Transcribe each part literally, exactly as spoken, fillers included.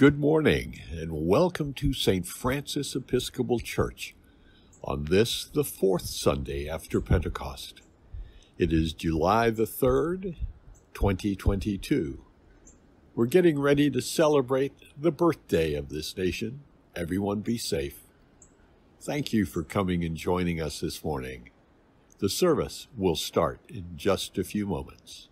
Good morning, and welcome to Saint Francis Episcopal Church on this, the fourth Sunday after Pentecost. It is July the third, twenty twenty-two. We're getting ready to celebrate the birthday of this nation. Everyone be safe. Thank you for coming and joining us this morning. The service will start in just a few moments.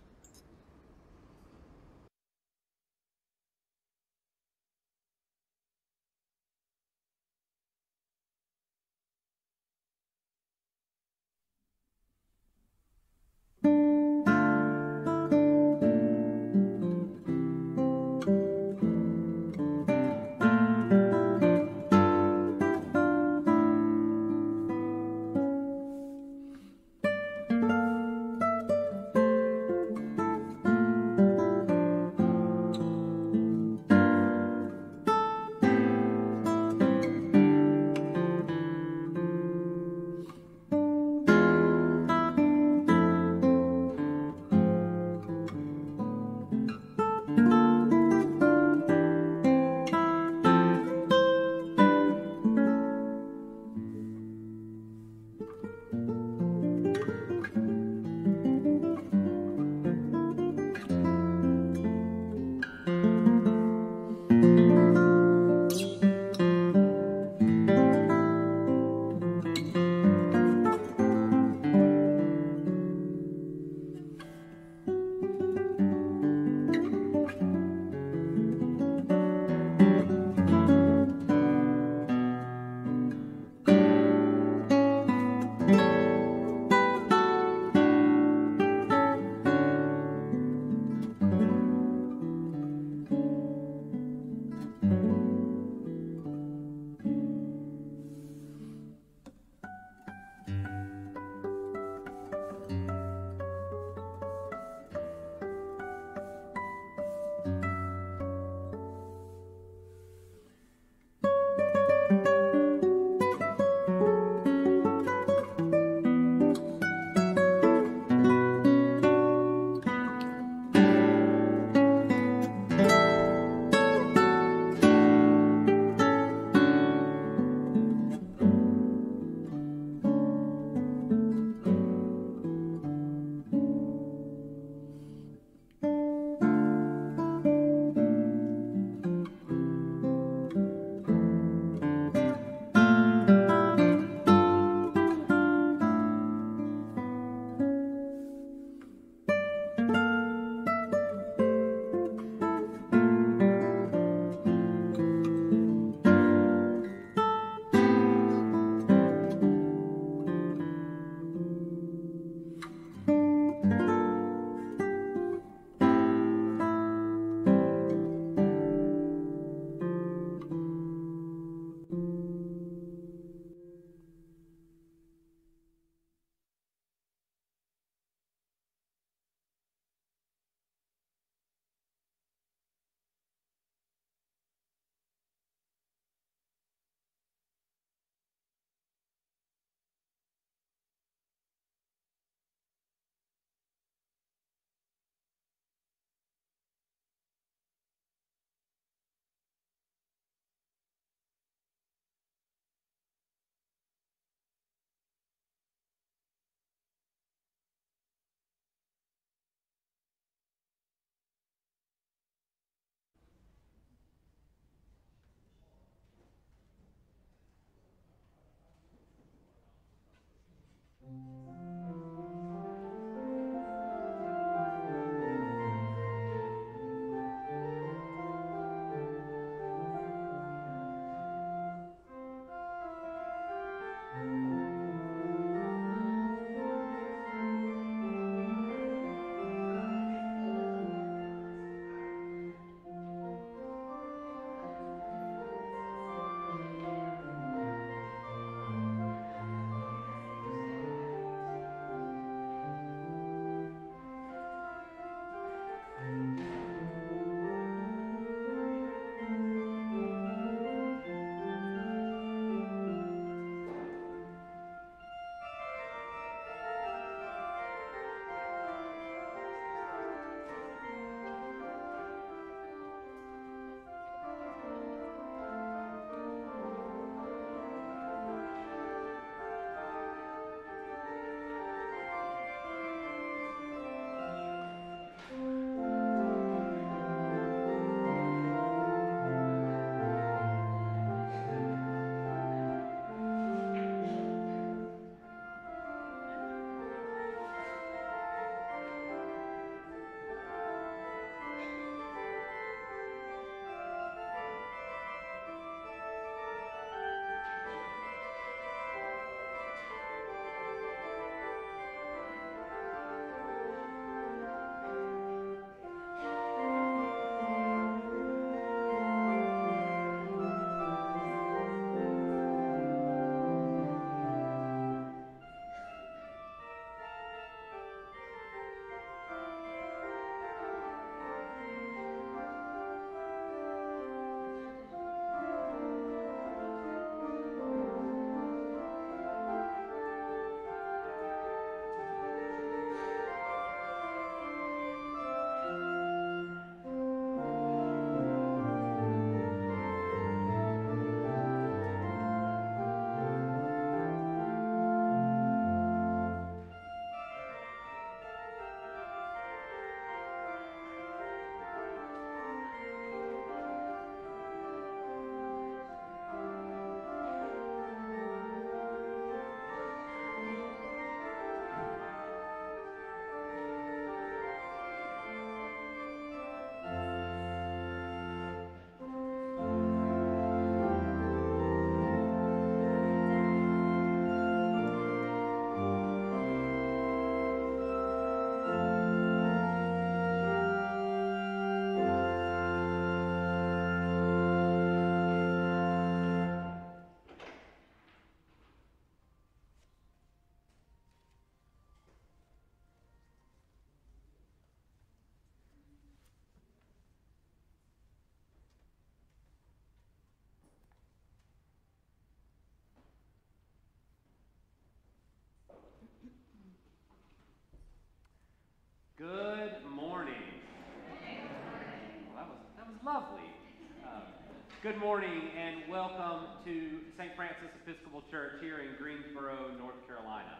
Good morning and welcome to Saint Francis Episcopal Church here in Greensboro, North Carolina.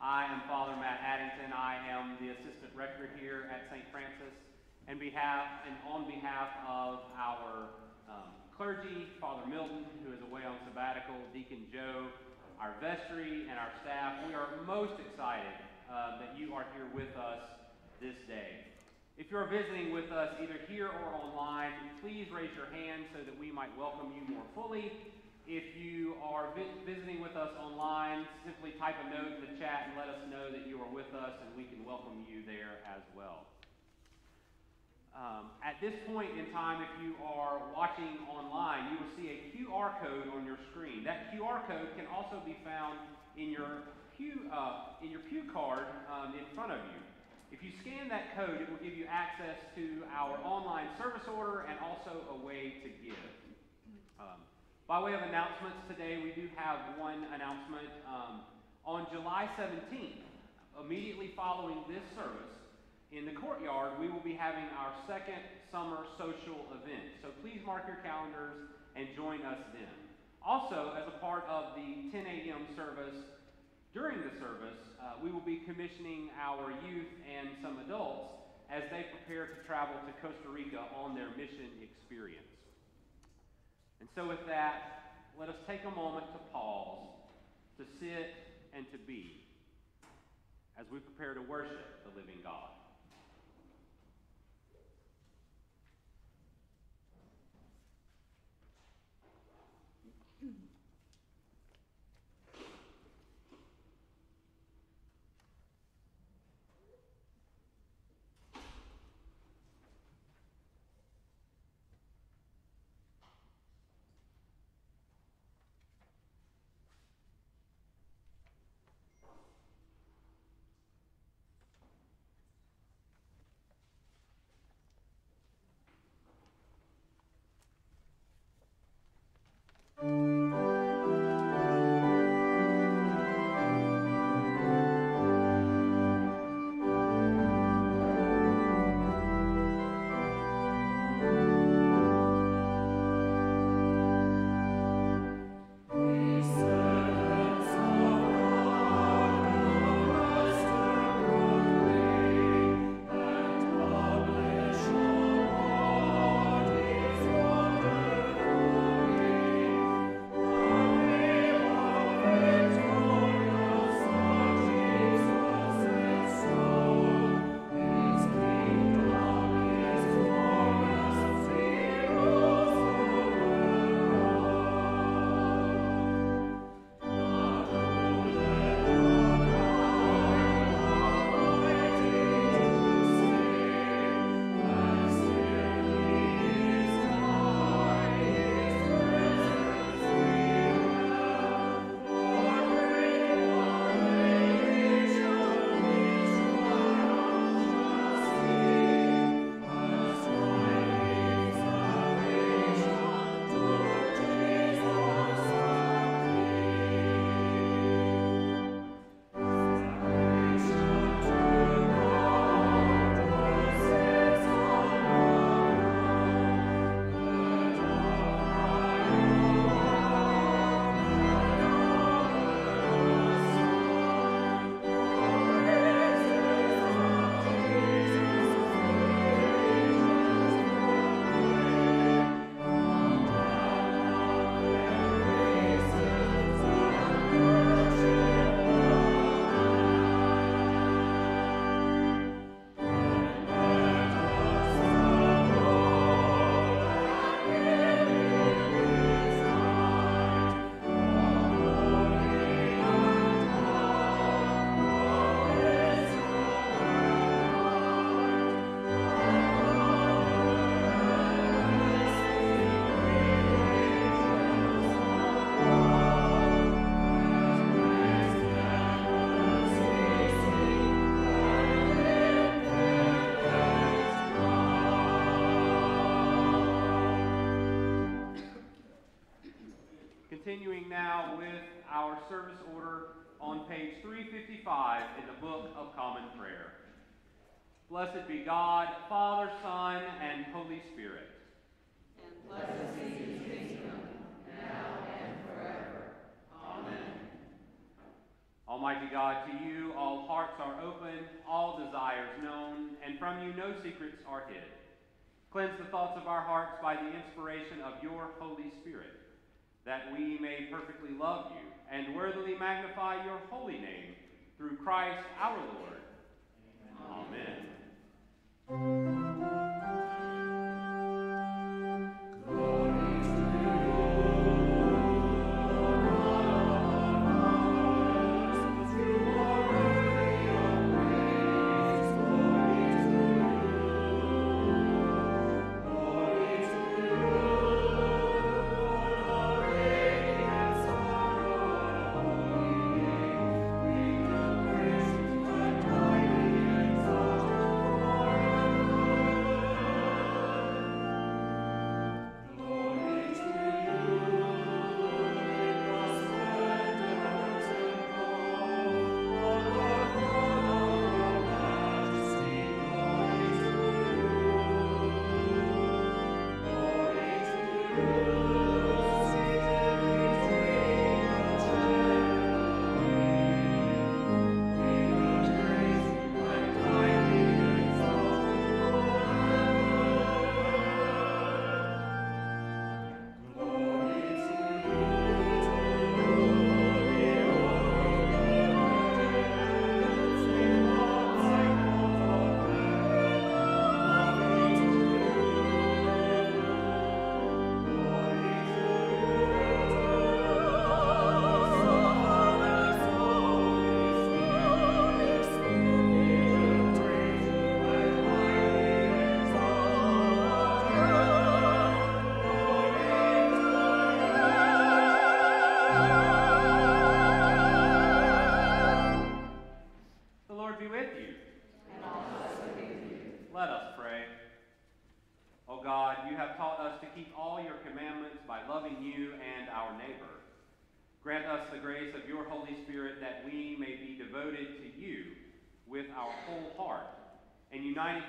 I am Father Matt Addington. I am the assistant rector here at Saint Francis, and behalf and on behalf of our um, clergy, Father Milton, who is away on sabbatical, Deacon Joe, our vestry, and our staff, we are most excited uh, that you are here with us this day. If you're visiting with us either here or online, please raise your hand so that we might welcome you more fully. If you are visiting with us online, simply type a note in the chat and let us know that you are with us, and we can welcome you there as well. Um, at this point in time, if you are watching online, you will see a Q R code on your screen. That Q R code can also be found in your pew, uh, in your pew card um, in front of you. If you scan that code, it will give you access to our online service order and also a way to give. Um, by way of announcements today, we do have one announcement. Um, on July seventeenth, immediately following this service, in the courtyard, we will be having our second summer social event. So please mark your calendars and join us then. Also, as a part of the ten A M service, during the service, uh, we will be commissioning our youth and some adults as they prepare to travel to Costa Rica on their mission experience. And so with that, let us take a moment to pause, to sit, and to be as we prepare to worship the living God. Continuing now with our service order on page three fifty-five in the Book of Common Prayer. Blessed be God, Father, Son, and Holy Spirit. And blessed be Almighty God, to you all hearts are open, all desires known, and from you no secrets are hid. Cleanse the thoughts of our hearts by the inspiration of your Holy Spirit, that we may perfectly love you and worthily magnify your holy name through Christ our Lord. Amen. Amen.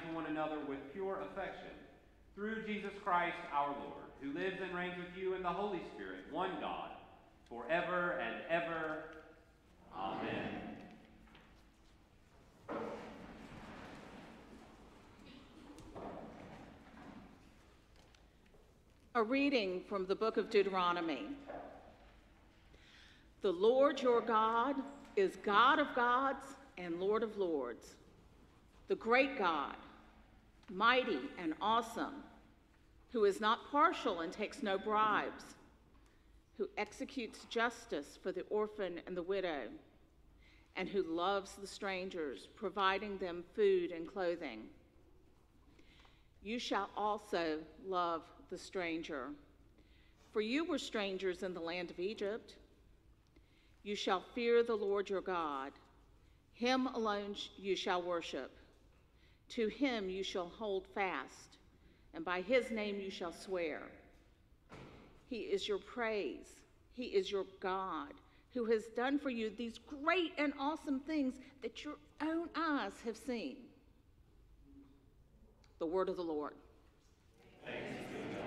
To one another with pure affection, through Jesus Christ our Lord, who lives and reigns with you in the Holy Spirit, one God, forever and ever. Amen. A reading from the book of Deuteronomy. The Lord your God is God of gods and Lord of lords, the great God, mighty and awesome, who is not partial and takes no bribes, who executes justice for the orphan and the widow, and who loves the strangers, providing them food and clothing. You shall also love the stranger, for you were strangers in the land of Egypt. You shall fear the Lord your God. Him alone you shall worship. To him you shall hold fast, and by his name you shall swear. He is your praise. He is your God, who has done for you these great and awesome things that your own eyes have seen. The word of the Lord. Thanks be to God.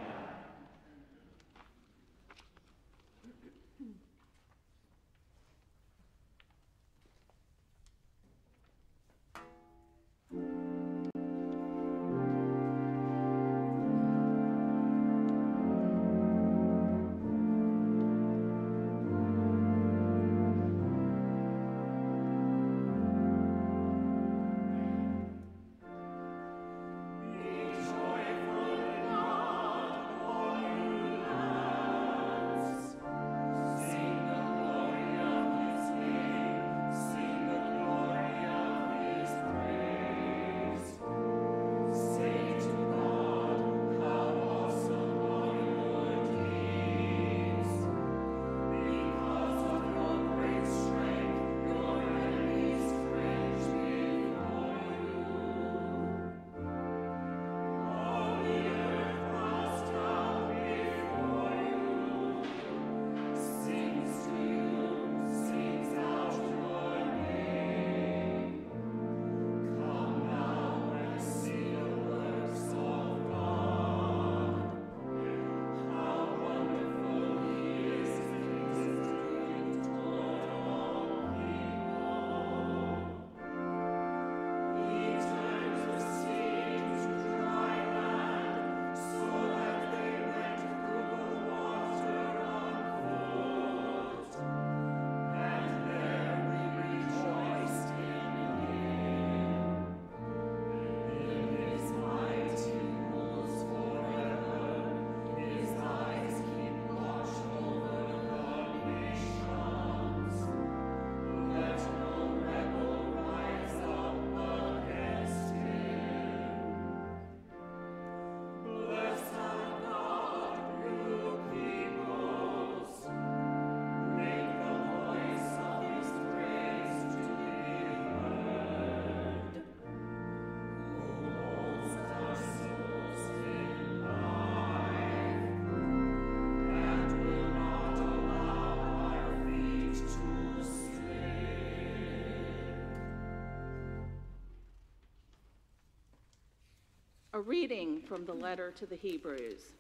A reading from the letter to the Hebrews.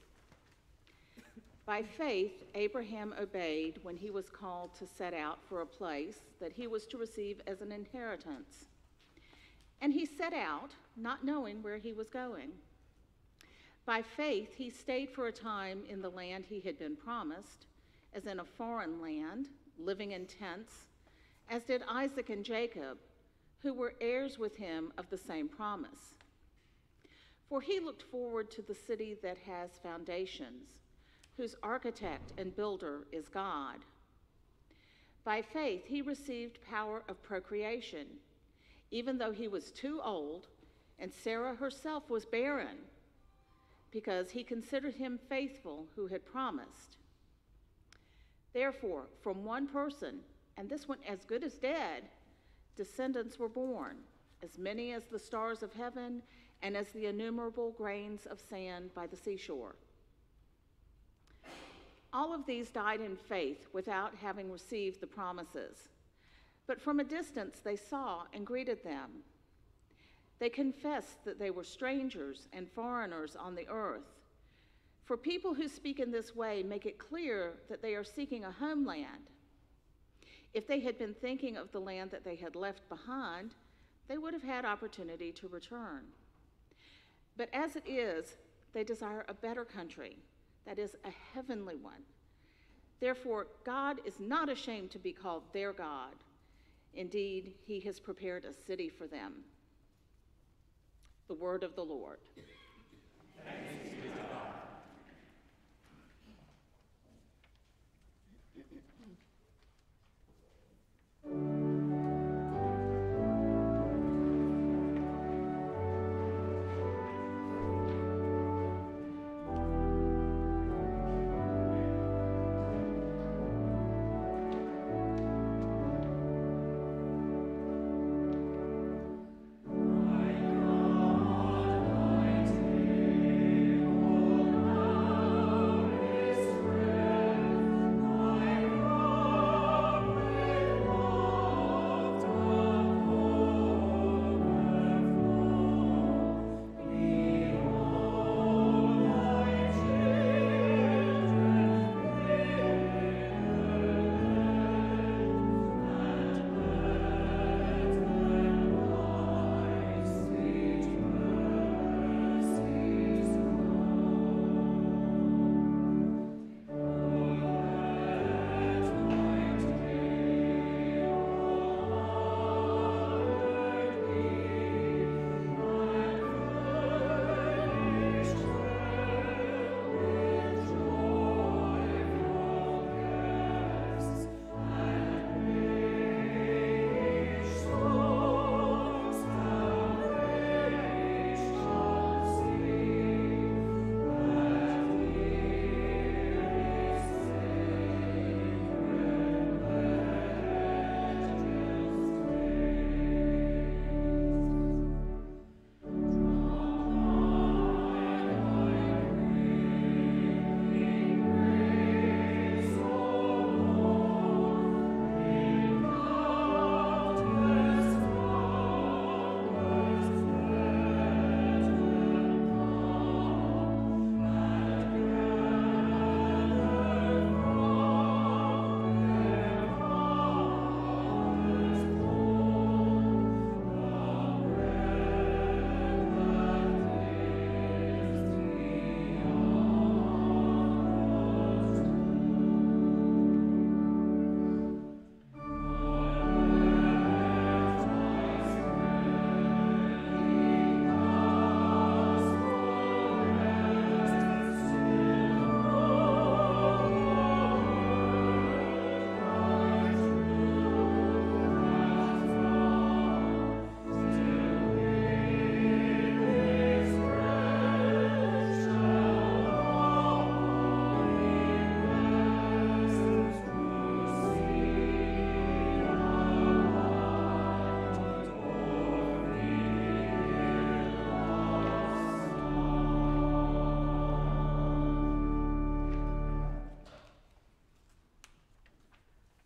By faith, Abraham obeyed when he was called to set out for a place that he was to receive as an inheritance. And he set out, not knowing where he was going. By faith, he stayed for a time in the land he had been promised, as in a foreign land, living in tents, as did Isaac and Jacob, who were heirs with him of the same promise. For he looked forward to the city that has foundations, whose architect and builder is God. By faith, he received power of procreation, even though he was too old, and Sarah herself was barren, because he considered him faithful who had promised. Therefore, from one person, and this one as good as dead, descendants were born, as many as the stars of heaven and as the innumerable grains of sand by the seashore. All of these died in faith without having received the promises, but from a distance they saw and greeted them. They confessed that they were strangers and foreigners on the earth. For people who speak in this way make it clear that they are seeking a homeland. If they had been thinking of the land that they had left behind, they would have had opportunity to return. But as it is, they desire a better country, that is, a heavenly one. Therefore, God is not ashamed to be called their God. Indeed, he has prepared a city for them. The word of the Lord. Thanks be to God.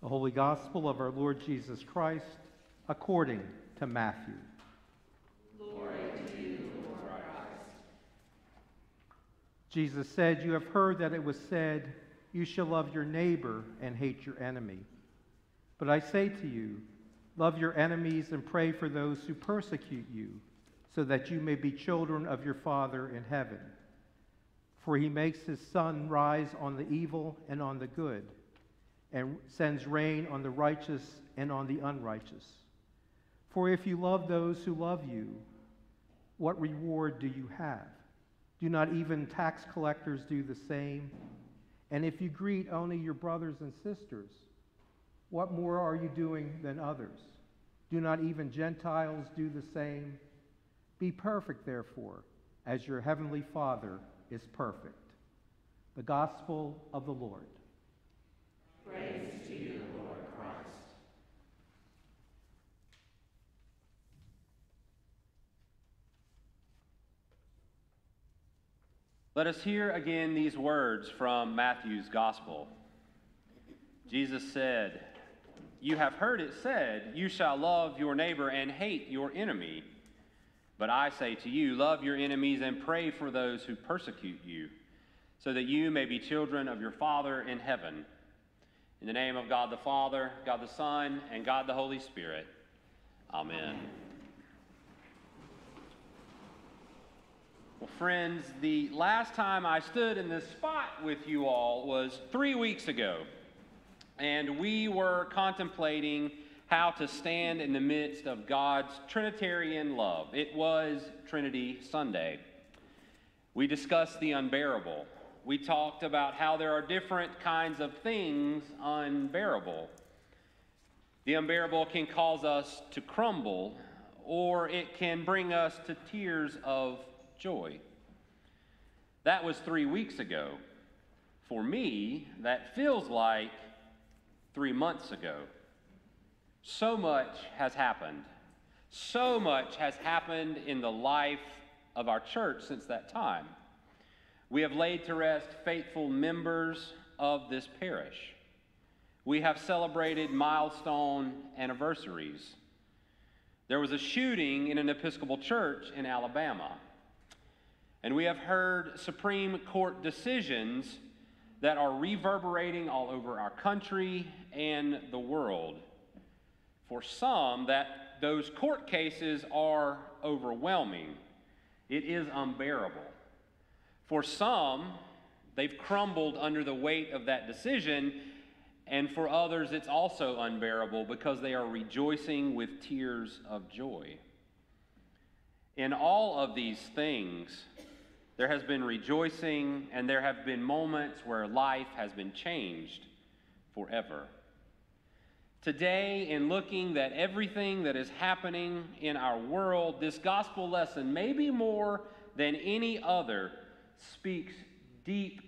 Holy Gospel of our Lord Jesus Christ according to Matthew. Glory to you, Lord Christ. Jesus said, "You have heard that it was said, 'You shall love your neighbor and hate your enemy.' But I say to you, love your enemies and pray for those who persecute you, so that you may be children of your Father in heaven. For he makes his sun rise on the evil and on the good, and sends rain on the righteous and on the unrighteous. For if you love those who love you, what reward do you have? Do not even tax collectors do the same? And if you greet only your brothers and sisters, what more are you doing than others? Do not even Gentiles do the same? Be perfect, therefore, as your heavenly Father is perfect." The Gospel of the Lord. Praise to you, Lord Christ. Let us hear again these words from Matthew's Gospel. Jesus said, "You have heard it said, 'You shall love your neighbor and hate your enemy.' But I say to you, love your enemies and pray for those who persecute you, so that you may be children of your Father in heaven." In the name of God the Father, God the Son, and God the Holy Spirit. Amen. Amen. Well, friends, the last time I stood in this spot with you all was three weeks ago. And we were contemplating how to stand in the midst of God's Trinitarian love. It was Trinity Sunday. We discussed the unbearable. We talked about how there are different kinds of things unbearable. The unbearable can cause us to crumble, or it can bring us to tears of joy. That was three weeks ago. For me, that feels like three months ago. So much has happened. So much has happened in the life of our church since that time. We have laid to rest faithful members of this parish. We have celebrated milestone anniversaries. There was a shooting in an Episcopal church in Alabama. And we have heard Supreme Court decisions that are reverberating all over our country and the world. For some, that those court cases are overwhelming. It is unbearable. For some, they've crumbled under the weight of that decision, and for others, it's also unbearable because they are rejoicing with tears of joy. In all of these things, there has been rejoicing, and there have been moments where life has been changed forever. Today, in looking at everything that is happening in our world, this gospel lesson, maybe more than any other, speaks deep,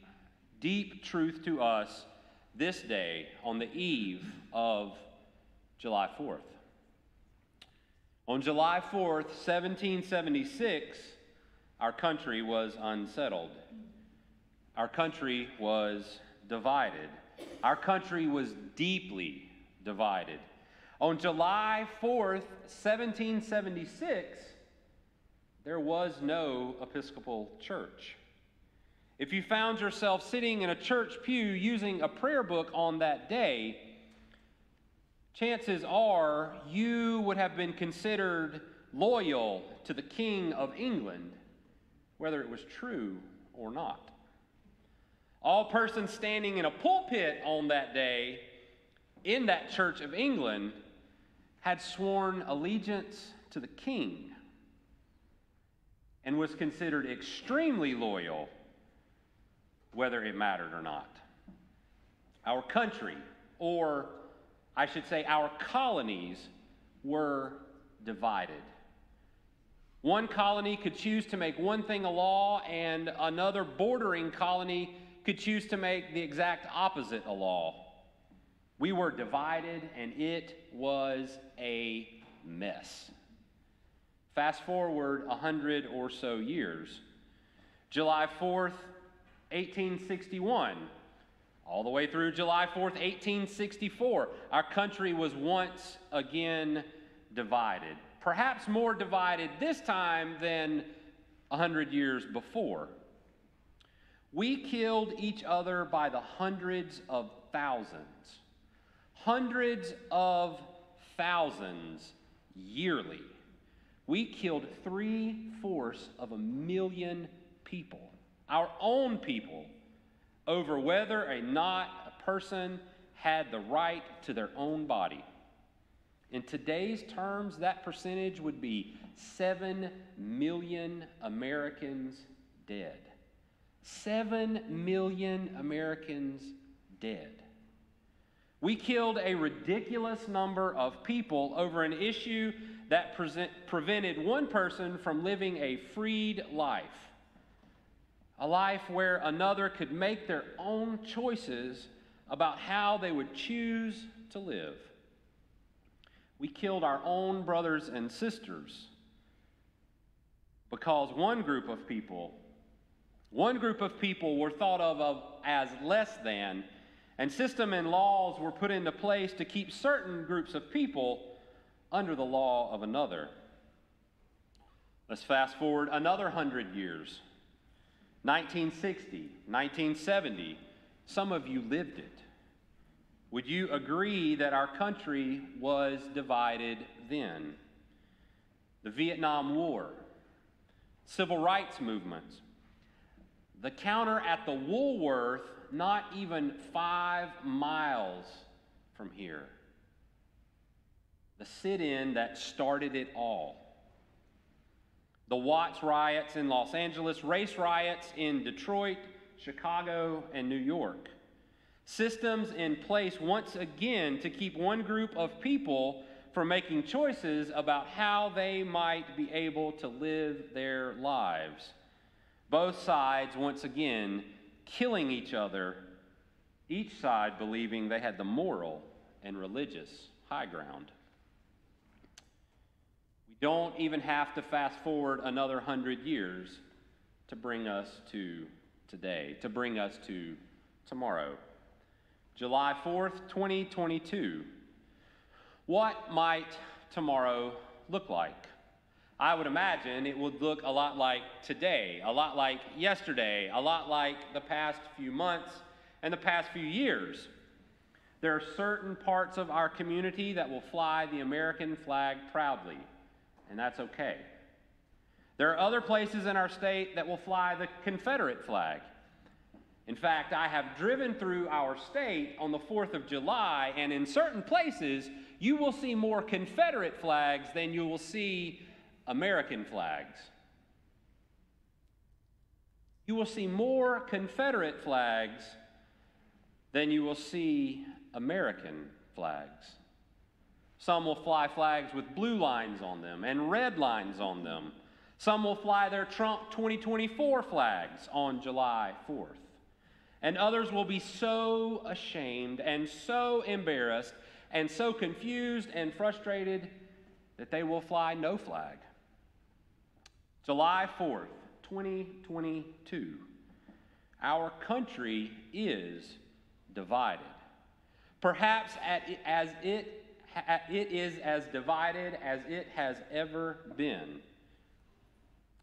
deep truth to us this day on the eve of July fourth. On July fourth, seventeen seventy-six, our country was unsettled. Our country was divided. Our country was deeply divided. On July fourth, seventeen seventy-six, there was no Episcopal church. If you found yourself sitting in a church pew using a prayer book on that day, chances are you would have been considered loyal to the King of England, whether it was true or not. All persons standing in a pulpit on that day in that church of England had sworn allegiance to the king and was considered extremely loyal, whether it mattered or not. Our country, or I should say our colonies, were divided. One colony could choose to make one thing a law, and another bordering colony could choose to make the exact opposite a law. We were divided, and it was a mess. Fast forward a hundred or so years. July fourth, eighteen sixty-one, all the way through July fourth, eighteen sixty-four, our country was once again divided. Perhaps more divided this time than a hundred years before. We killed each other by the hundreds of thousands. Hundreds of thousands yearly. We killed three-fourths of a million people, our own people, over whether or not a person had the right to their own body. In today's terms, that percentage would be seven million Americans dead. seven million Americans dead. We killed a ridiculous number of people over an issue that present, prevented one person from living a freed life, a life where another could make their own choices about how they would choose to live. We killed our own brothers and sisters because one group of people, one group of people were thought of, of as less than. And system and laws were put into place to keep certain groups of people under the law of another. Let's fast forward another hundred years. nineteen sixty, nineteen seventy, some of you lived it. Would you agree that our country was divided then? The Vietnam War, civil rights movements, the counter at the Woolworth not even five miles from here. The sit-in that started it all. The Watts riots in Los Angeles, race riots in Detroit, Chicago, and New York. Systems in place once again to keep one group of people from making choices about how they might be able to live their lives. Both sides once again killing each other, each side believing they had the moral and religious high ground. We don't even have to fast forward another hundred years to bring us to today, to bring us to tomorrow. July fourth, twenty twenty-two. What might tomorrow look like? I would imagine it would look a lot like today, a lot like yesterday, a lot like the past few months and the past few years. There are certain parts of our community that will fly the American flag proudly, and that's okay. There are other places in our state that will fly the Confederate flag. In fact, I have driven through our state on the fourth of July, and in certain places, you will see more Confederate flags than you will see American flags. You will see more Confederate flags than you will see American flags. Some will fly flags with blue lines on them and red lines on them. Some will fly their Trump twenty twenty-four flags on July fourth. And others will be so ashamed and so embarrassed and so confused and frustrated that they will fly no flag. July fourth, twenty twenty-two, our country is divided. Perhaps at, as it, it is as divided as it has ever been.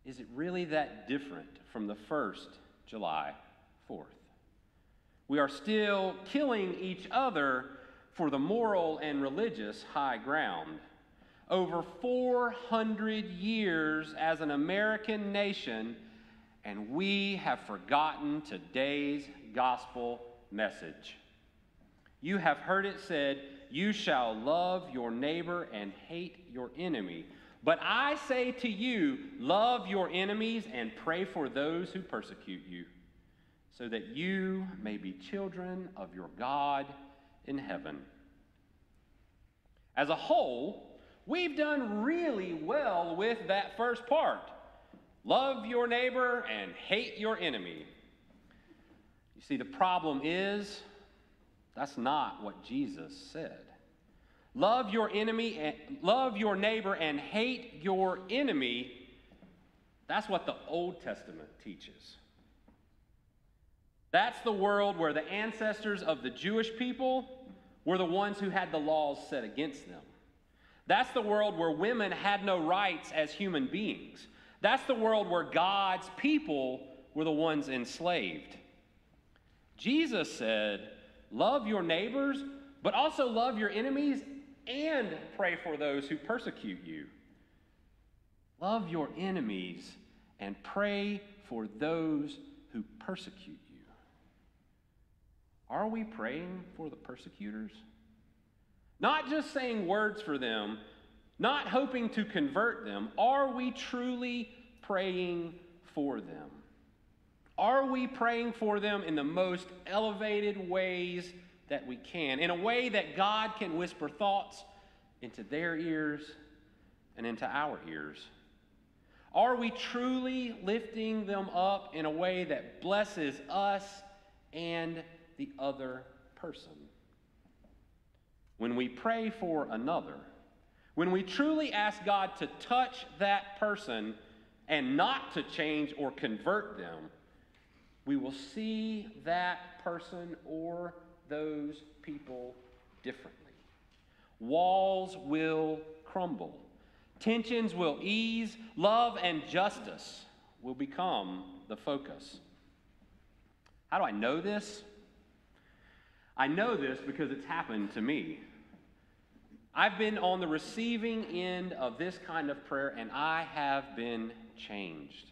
Is it really that different from the first July fourth? We are still killing each other for the moral and religious high ground. Over four hundred years as an American nation, and we have forgotten today's gospel message. You have heard it said, "You shall love your neighbor and hate your enemy." But I say to you, love your enemies and pray for those who persecute you, so that you may be children of your God in heaven. As a whole, we've done really well with that first part. Love your neighbor and hate your enemy. You see, the problem is, that's not what Jesus said. Love your enemy and love your neighbor and hate your enemy. That's what the Old Testament teaches. That's the world where the ancestors of the Jewish people were the ones who had the laws set against them. That's the world where women had no rights as human beings. That's the world where God's people were the ones enslaved. Jesus said, love your neighbors, but also love your enemies and pray for those who persecute you. Love your enemies and pray for those who persecute you. Are we praying for the persecutors? Not just saying words for them, not hoping to convert them. Are we truly praying for them? Are we praying for them in the most elevated ways that we can, in a way that God can whisper thoughts into their ears and into our ears? Are we truly lifting them up in a way that blesses us and the other person? When we pray for another, when we truly ask God to touch that person and not to change or convert them, we will see that person or those people differently. Walls will crumble. Tensions will ease. Love and justice will become the focus. How do I know this? I know this because it's happened to me. I've been on the receiving end of this kind of prayer, and I have been changed.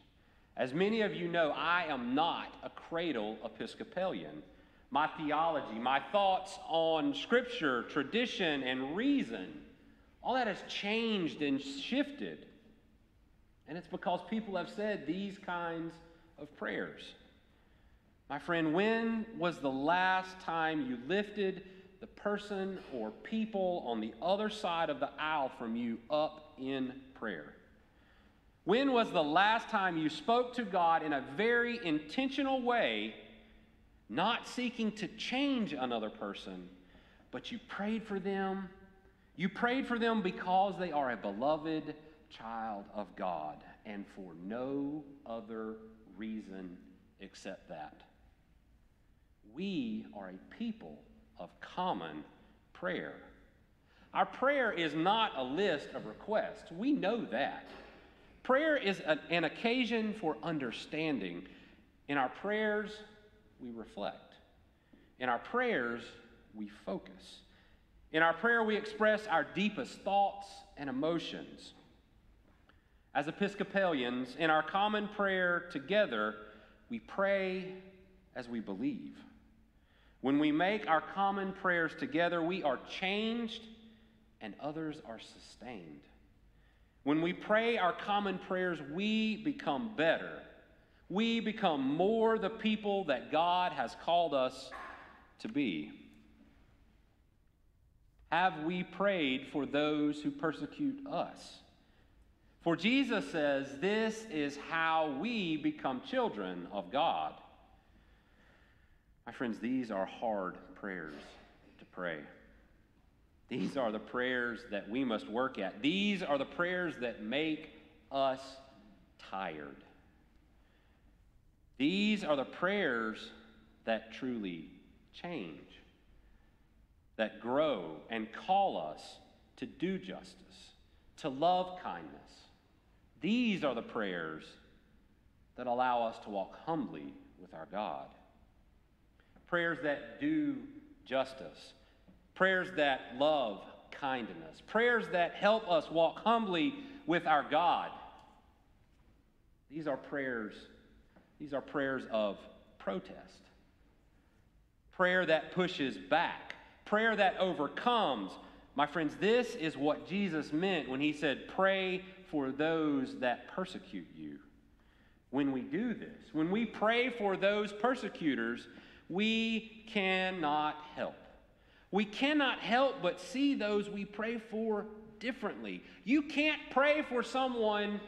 As many of you know, I am not a cradle Episcopalian. My theology, my thoughts on Scripture, tradition, and reason, all that has changed and shifted. And it's because people have said these kinds of prayers. My friend, when was the last time you lifted the person or people on the other side of the aisle from you up in prayer? When was the last time you spoke to God in a very intentional way, not seeking to change another person, but you prayed for them? You prayed for them because they are a beloved child of God, and for no other reason except that. We are a people of common prayer. Our prayer is not a list of requests. We know that. Prayer is an occasion for understanding. In our prayers, we reflect. In our prayers, we focus. In our prayer, we express our deepest thoughts and emotions. As Episcopalians, in our common prayer together, we pray as we believe. When we make our common prayers together, we are changed and others are sustained. When we pray our common prayers, we become better. We become more the people that God has called us to be. Have we prayed for those who persecute us? For Jesus says, this is how we become children of God. My friends, these are hard prayers to pray. These are the prayers that we must work at. These are the prayers that make us tired. These are the prayers that truly change, that grow and call us to do justice, to love kindness. These are the prayers that allow us to walk humbly with our God. Prayers that do justice. Prayers that love kindness. Prayers that help us walk humbly with our God. These are prayers, these are prayers of protest. Prayer that pushes back. Prayer that overcomes. My friends, this is what Jesus meant when he said, pray for those that persecute you. When we do this, when we pray for those persecutors, we cannot help. We cannot help but see those we pray for differently. You can't pray for someone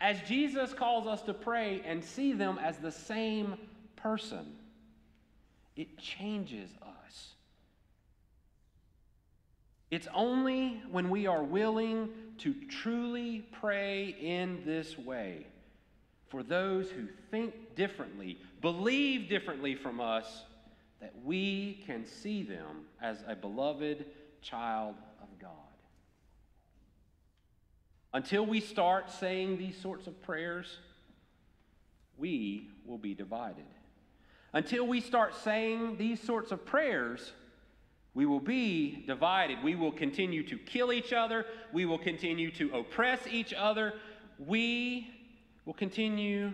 as Jesus calls us to pray and see them as the same person. It changes us. It's only when we are willing to truly pray in this way for those who think differently, believe differently from us, that we can see them as a beloved child of God. Until we start saying these sorts of prayers, we will be divided. Until we start saying these sorts of prayers, we will be divided. We will continue to kill each other. We will continue to oppress each other. We will continue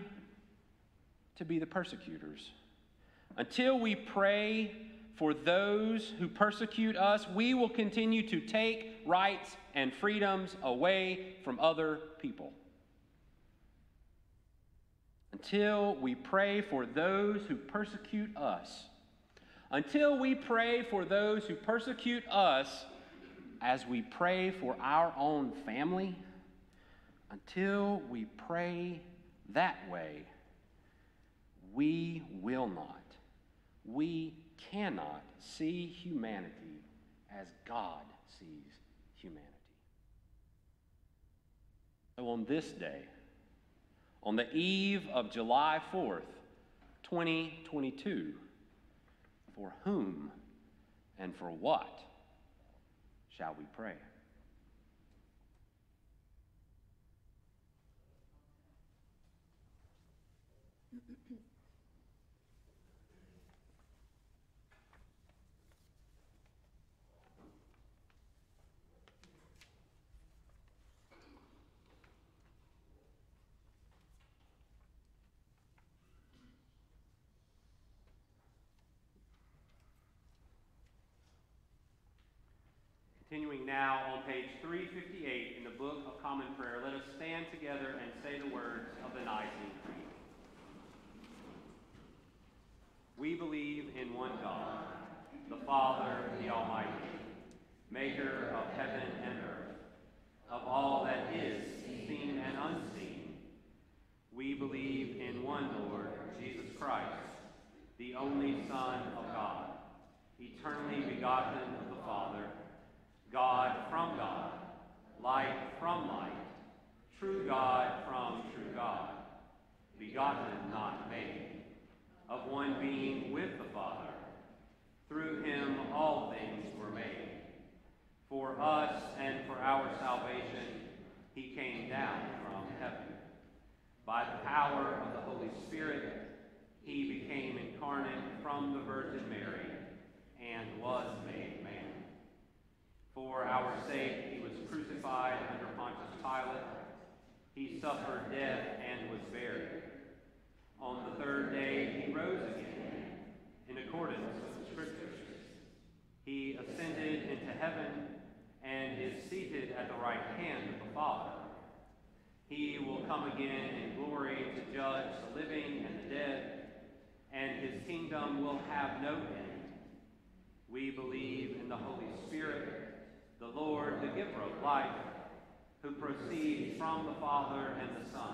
to be the persecutors. Until we pray for those who persecute us, we will continue to take rights and freedoms away from other people. Until we pray for those who persecute us, until we pray for those who persecute us as we pray for our own family, until we pray that way, we will not, we cannot see humanity as God sees humanity. So on this day, on the eve of July fourth, twenty twenty-two, for whom and for what shall we pray? Continuing now on page three fifty-eight in the Book of Common Prayer, let us stand together and say the words of the Nicene Creed. We believe in one God, the Father, the Almighty, maker of heaven and earth, of all that is seen and unseen. We believe in one Lord, Jesus Christ, the only Son of God, eternally begotten of the Father, God from God, light from light, true God from true God, begotten, not made, of one being with the Father. Through him all things were made. For us and for our salvation, he came down from heaven. By the power of the Holy Spirit, he became incarnate from the Virgin Mary and was made man. For our sake, he was crucified under Pontius Pilate. He suffered death and was buried. On the third day, he rose again, in accordance with the Scriptures. He ascended into heaven and is seated at the right hand of the Father. He will come again in glory to judge the living and the dead, and his kingdom will have no end. We believe in the Holy Spirit, the Lord, the giver of life, who proceeds from the Father and the Son.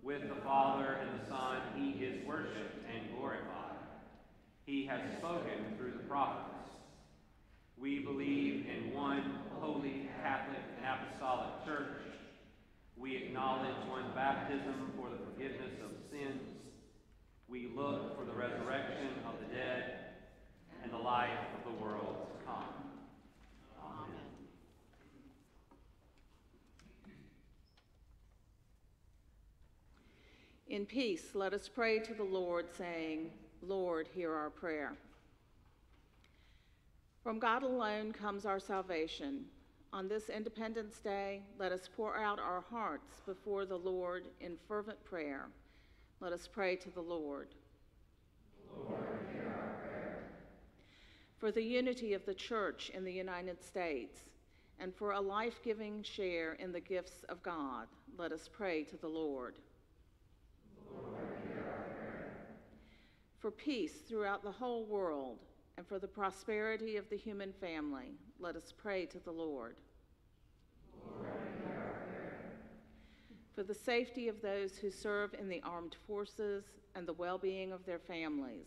With the Father and the Son, he is worshipped and glorified. He has spoken through the prophets. We believe in one holy, Catholic, and apostolic church. We acknowledge one baptism for the forgiveness of sins. We look for the resurrection of the dead and the life of the world to come. In peace, let us pray to the Lord, saying, Lord, hear our prayer. From God alone comes our salvation. On this Independence Day, let us pour out our hearts before the Lord in fervent prayer. Let us pray to the Lord. Lord, hear our prayer. For the unity of the Church in the United States, and for a life-giving share in the gifts of God, let us pray to the Lord. For peace throughout the whole world and for the prosperity of the human family, let us pray to the Lord. Lord, hear our prayer. For the safety of those who serve in the armed forces and the well-being of their families,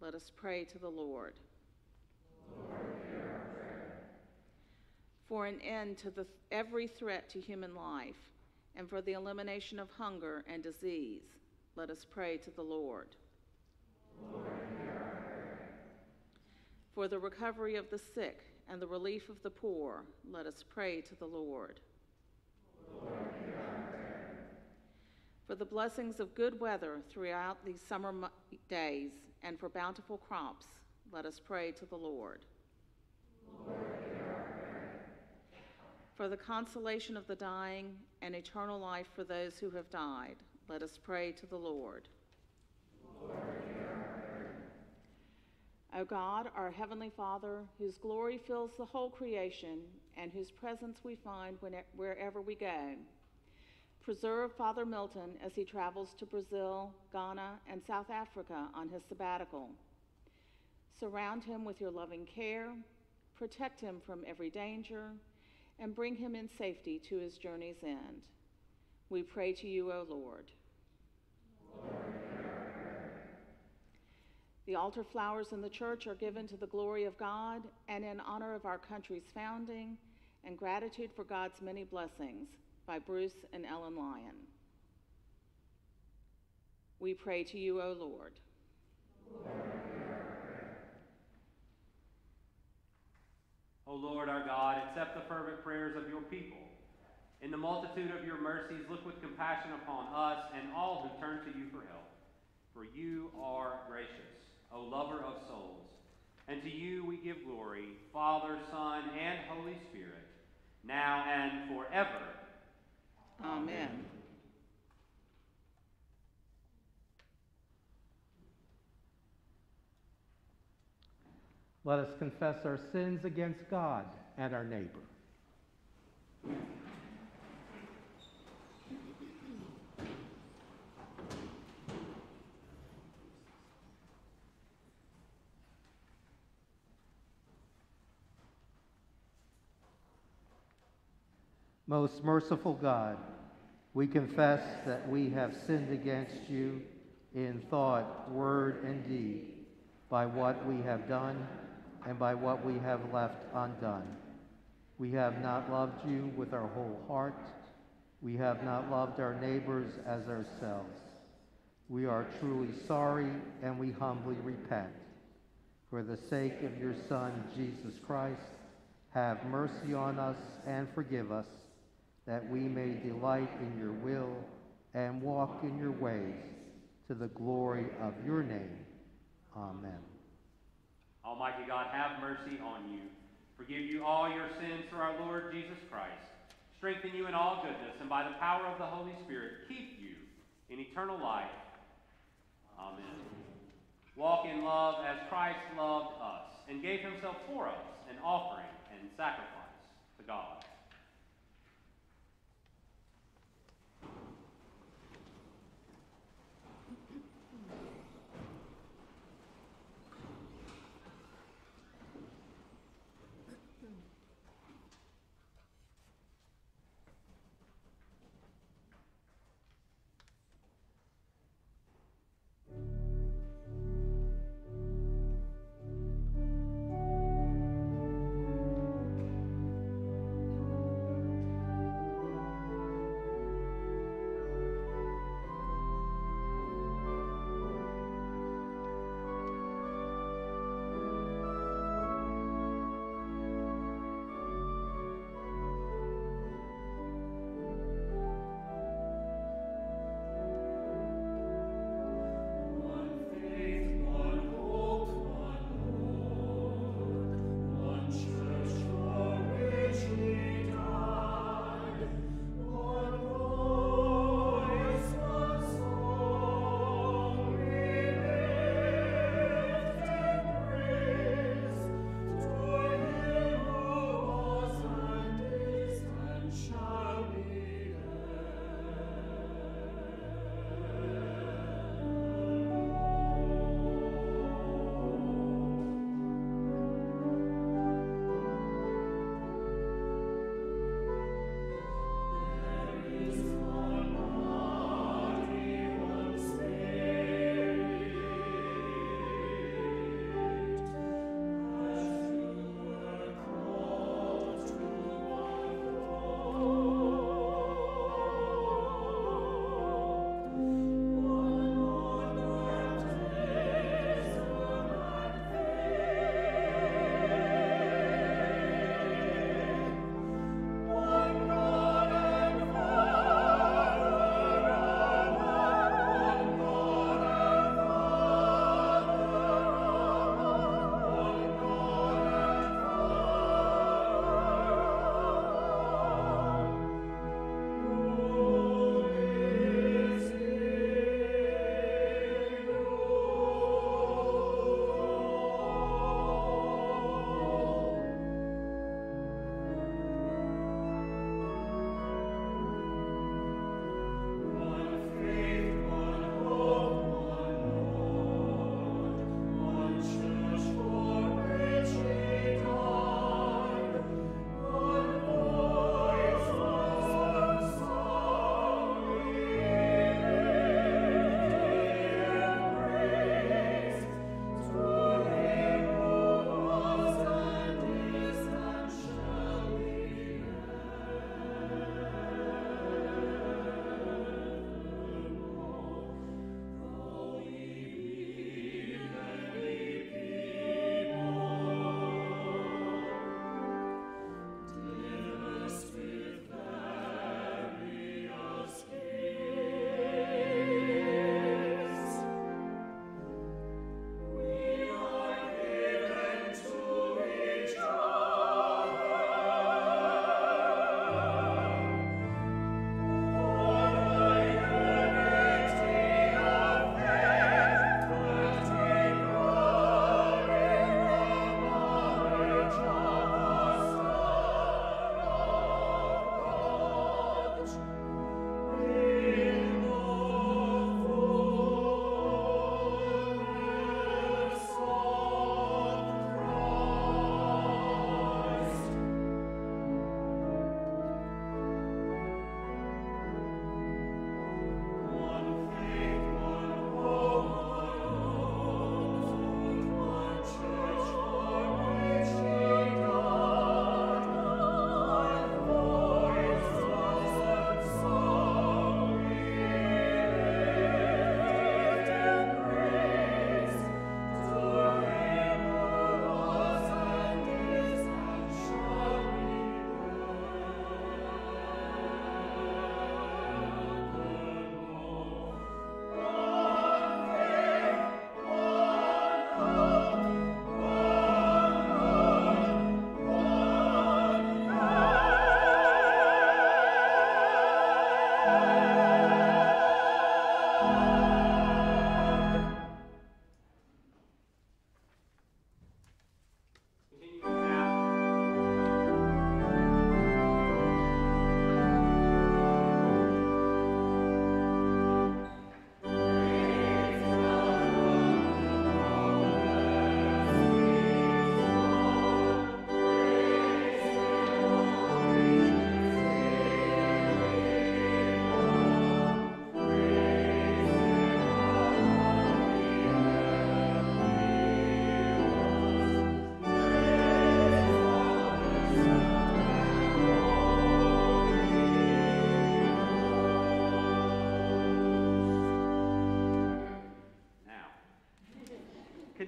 let us pray to the Lord. Lord, hear our prayer. For an end to the, every threat to human life and for the elimination of hunger and disease, let us pray to the Lord. Lord, hear our prayer. For the recovery of the sick and the relief of the poor, let us pray to the Lord. Lord, hear our prayer. for the blessings of good weather throughout these summer days, and for bountiful crops, let us pray to the Lord. Lord, hear our prayer. For the consolation of the dying and eternal life for those who have died, let us pray to the Lord. Lord, hear our prayer. O God, our Heavenly Father, whose glory fills the whole creation and whose presence we find wherever we go, preserve Father Milton as he travels to Brazil, Ghana, and South Africa on his sabbatical. Surround him with your loving care, protect him from every danger, and bring him in safety to his journey's end. We pray to you, O Lord. Lord, hear our prayer. The altar flowers in the church are given to the glory of God and in honor of our country's founding and gratitude for God's many blessings, by Bruce and Ellen Lyon. We pray to you, O Lord. Lord, hear our prayer. O Lord, our God, accept the fervent prayers of your people. In the multitude of your mercies, look with compassion upon us and all who turn to you for help. For you are gracious, O lover of souls. And to you we give glory, Father, Son, and Holy Spirit, now and forever. Amen. Let us confess our sins against God and our neighbor. Most merciful God, we confess that we have sinned against you in thought, word, and deed, by what we have done and by what we have left undone. We have not loved you with our whole heart. We have not loved our neighbors as ourselves. We are truly sorry and we humbly repent. For the sake of your Son, Jesus Christ, have mercy on us and forgive us, that we may delight in your will and walk in your ways, to the glory of your name. Amen. Almighty God, have mercy on you, forgive you all your sins through our Lord Jesus Christ, strengthen you in all goodness, and by the power of the Holy Spirit, keep you in eternal life. Amen. Walk in love as Christ loved us and gave himself for us, an offering and sacrifice to God.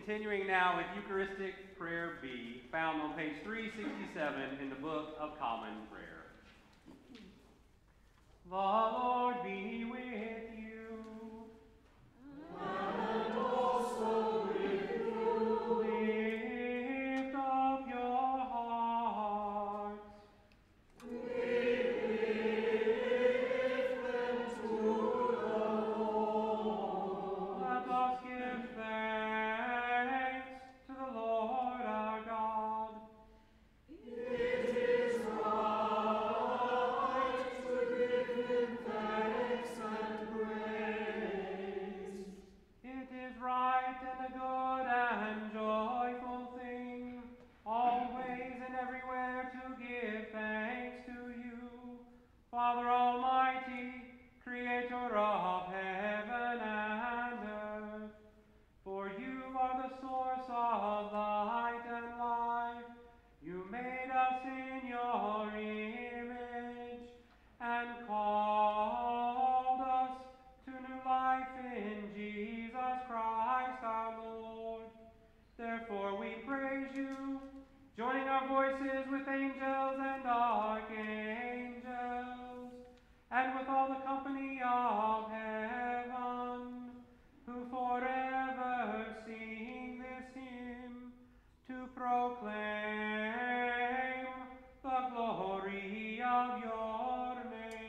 Continuing now with Eucharistic Prayer B, found on page three sixty-seven in the Book of Common Prayer. The Lord be with you. And also with you. Lift up your hearts. We lift them to the Lord. Let us give thanks to the Lord our God. It is right to give him thanks and praise. It is right and a good and joyful thing, always and everywhere to give thanks to you, Father Almighty, Creator of heaven and earth. For you are the source of light and life. You made us in your image and called us to new life in Jesus Christ our Lord. Therefore we praise you, joining our voices with angels and archangels, and with all the company of heaven, who forever sing this hymn to proclaim the glory of your name.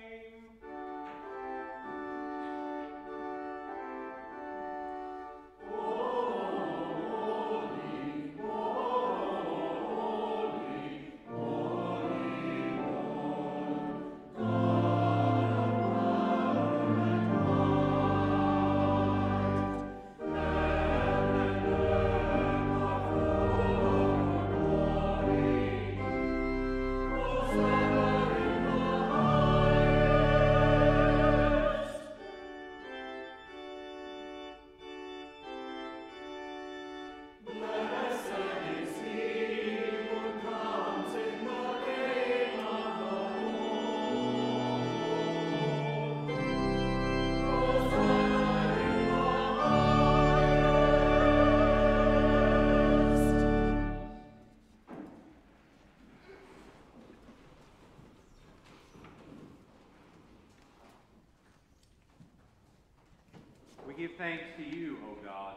We give thanks to you, O God,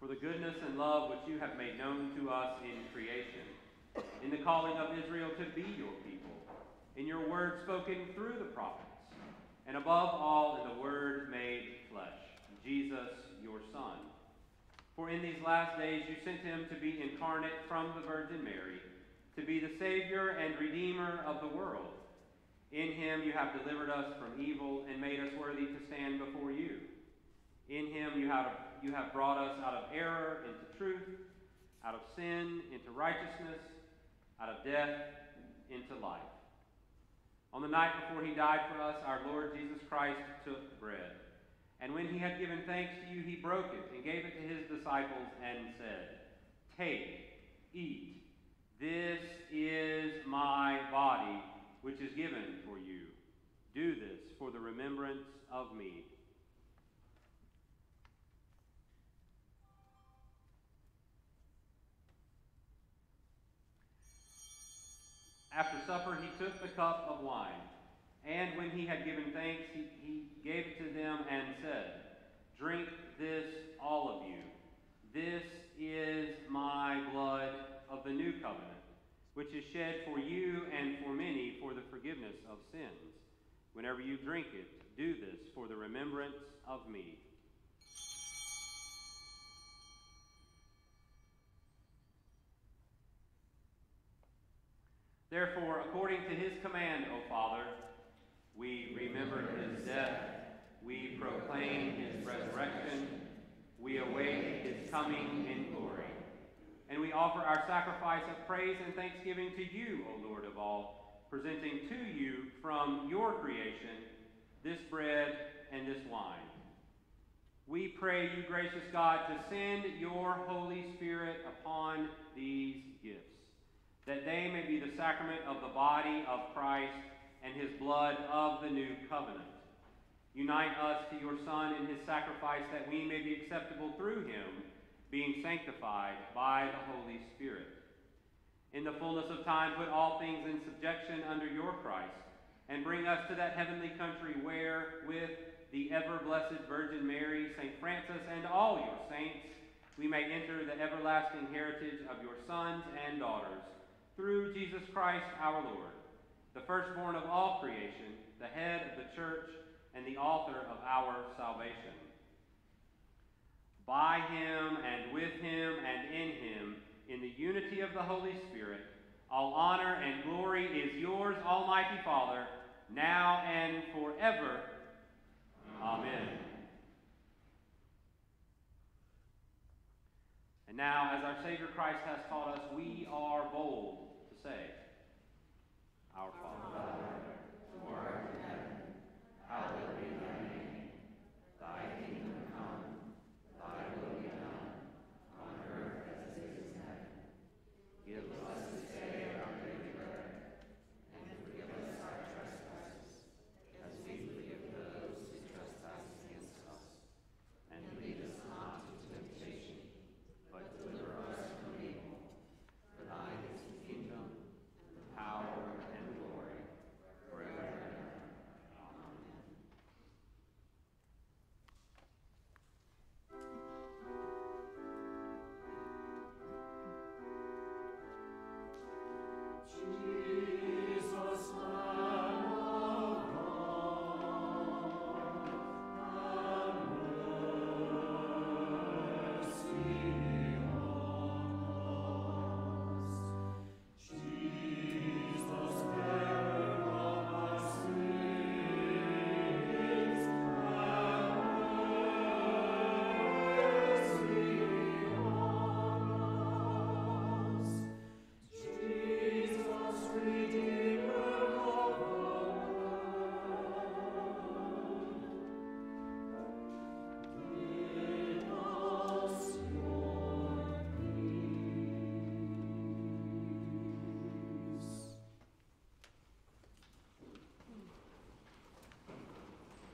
for the goodness and love which you have made known to us in creation, in the calling of Israel to be your people, in your word spoken through the prophets, and above all in the word made flesh, Jesus, your Son. For in these last days you sent him to be incarnate from the Virgin Mary, to be the Savior and Redeemer of the world. In him you have delivered us from evil and made us worthy to stand before you. In him you have, you have brought us out of error into truth, out of sin into righteousness, out of death into life. On the night before he died for us, our Lord Jesus Christ took bread. And when he had given thanks to you, he broke it and gave it to his disciples and said, "Take, eat. This is my body, which is given for you. Do this for the remembrance of me." After supper, he took the cup of wine, and when he had given thanks, he, he gave it to them and said, "Drink this, all of you. This is my blood of the new covenant, which is shed for you and for many for the forgiveness of sins. Whenever you drink it, do this for the remembrance of me." Therefore, according to his command, O Father, we remember his death, we proclaim his resurrection, we await his coming in glory, and we offer our sacrifice of praise and thanksgiving to you, O Lord of all, presenting to you from your creation this bread and this wine. We pray you, gracious God, to send your Holy Spirit upon these gifts, that they may be the sacrament of the body of Christ and his blood of the new covenant. Unite us to your Son in his sacrifice, that we may be acceptable through him being sanctified by the Holy Spirit. In the fullness of time, put all things in subjection under your Christ, and bring us to that heavenly country where, with the ever-blessed Virgin Mary, Saint Francis, and all your saints, we may enter the everlasting heritage of your sons and daughters, through Jesus Christ our Lord, the firstborn of all creation, the head of the church, and the author of our salvation. By him, and with him, and in him, in the unity of the Holy Spirit, all honor and glory is yours, Almighty Father, now and forever. Amen. And now, as our Savior Christ has taught us, we are bold to say, Our Father, Our Father who art in heaven, hallowed be thy name. Thy kingdom come, thy will be done, on earth as it is in heaven. Give us this day our daily bread, and forgive us our trespasses, as we forgive those who trespass against us. And lead us not into temptation, but deliver us from evil. For thine is the kingdom, and the power, and the glory, forever and ever. Amen. Jesus,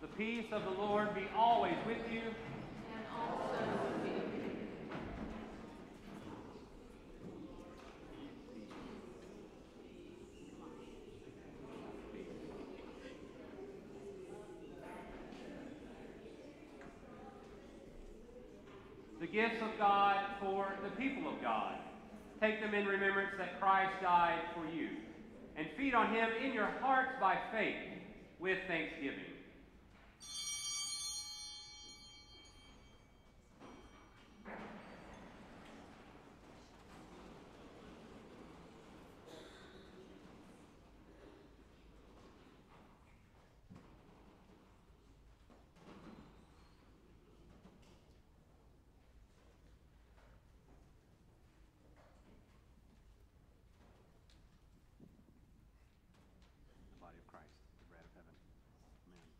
the peace of the Lord be always with you. And also with you. The gifts of God for the people of God. Take them in remembrance that Christ died for you, and feed on him in your hearts by faith with thanksgiving. Of Christ, the bread of heaven. Amen.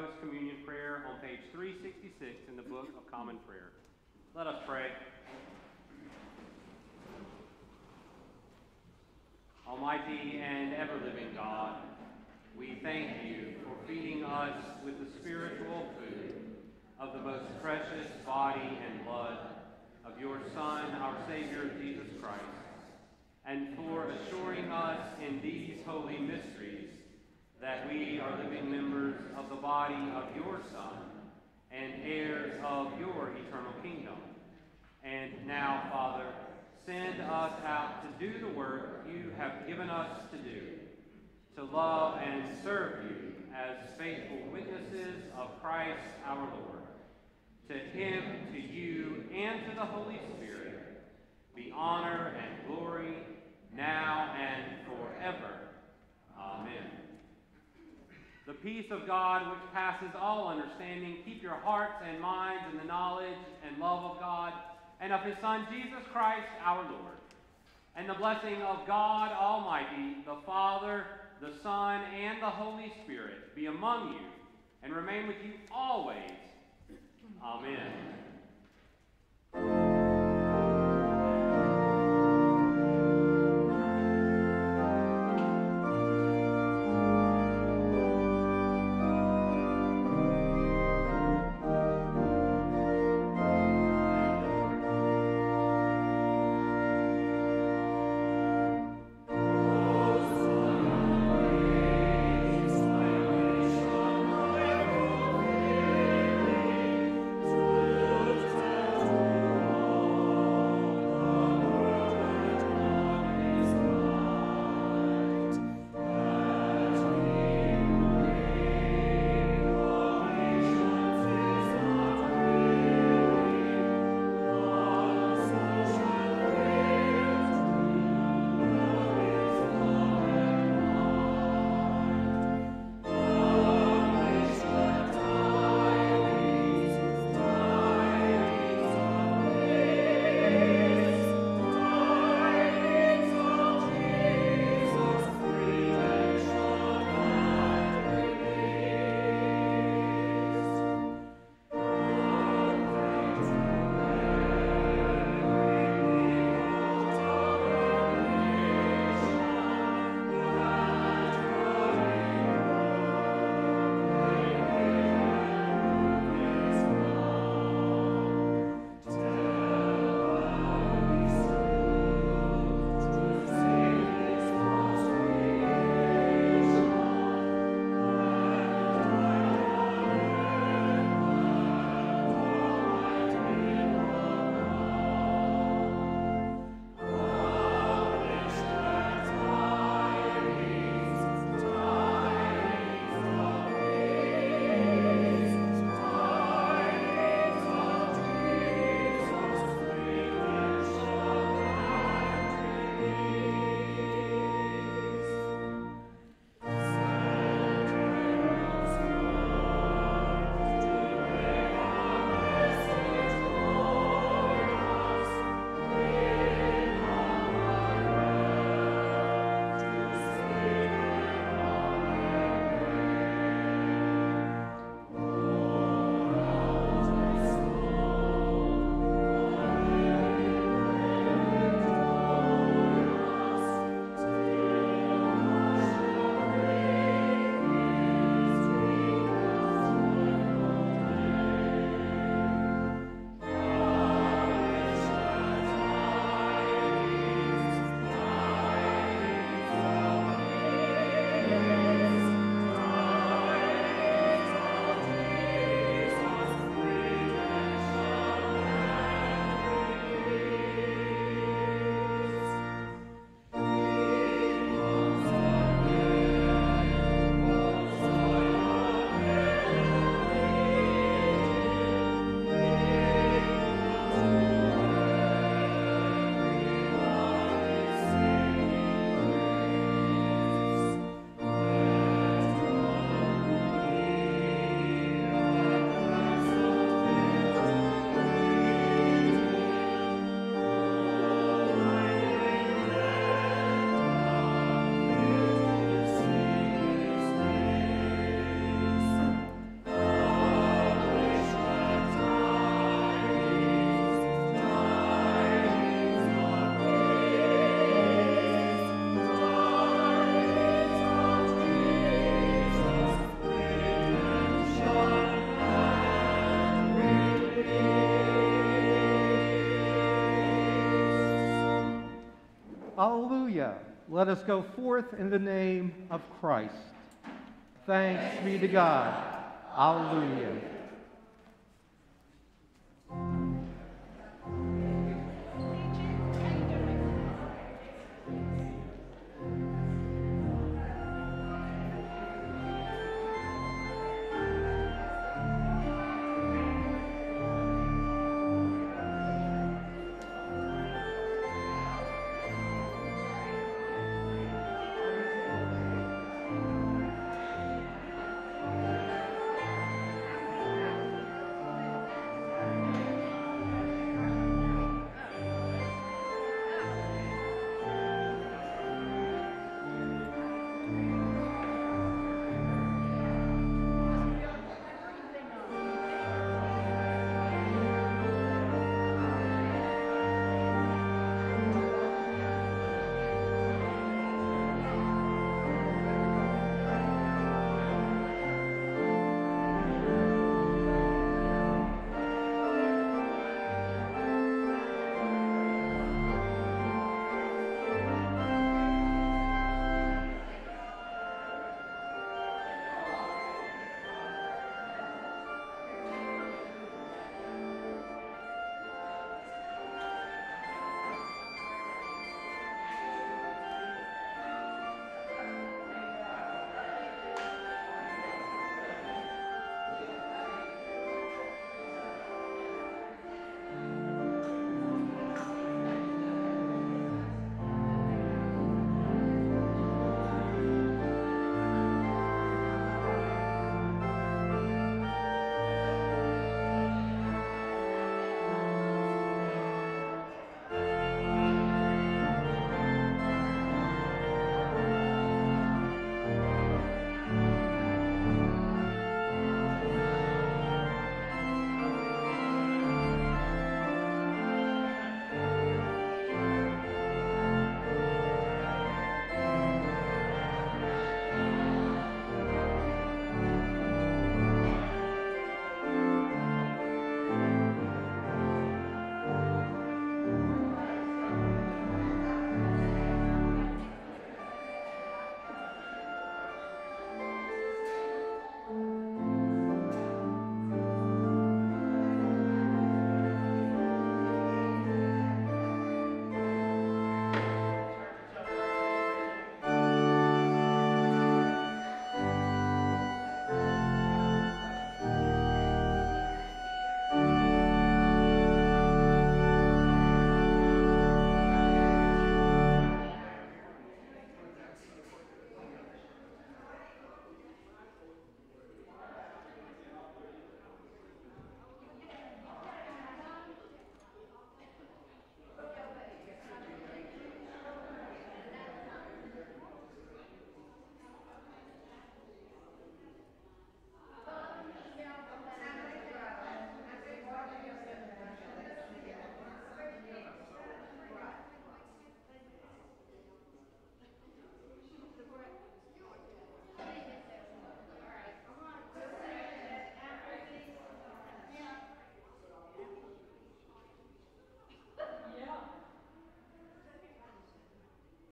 Post Communion Prayer on page three sixty-six in the Book of Common Prayer. Let us pray. Almighty and ever-living God, we thank you for feeding us with the spiritual food of the most precious body and blood of your Son, our Savior, Jesus Christ, and for assuring us in these holy mysteries that we are living members of the body of your Son and heirs of your eternal kingdom. And now, Father, send us out to do the work you have given us to do, to love and serve you as faithful witnesses of Christ our Lord. To him, to you, and to the Holy Spirit, be honor and glory, now and forever. Amen. The peace of God, which passes all understanding, keep your hearts and minds in the knowledge and love of God and of his Son, Jesus Christ, our Lord. And the blessing of God Almighty, the Father, the Son, and the Holy Spirit be among you and remain with you always. Amen. Alleluia. Let us go forth in the name of Christ. Thanks be to God. Alleluia.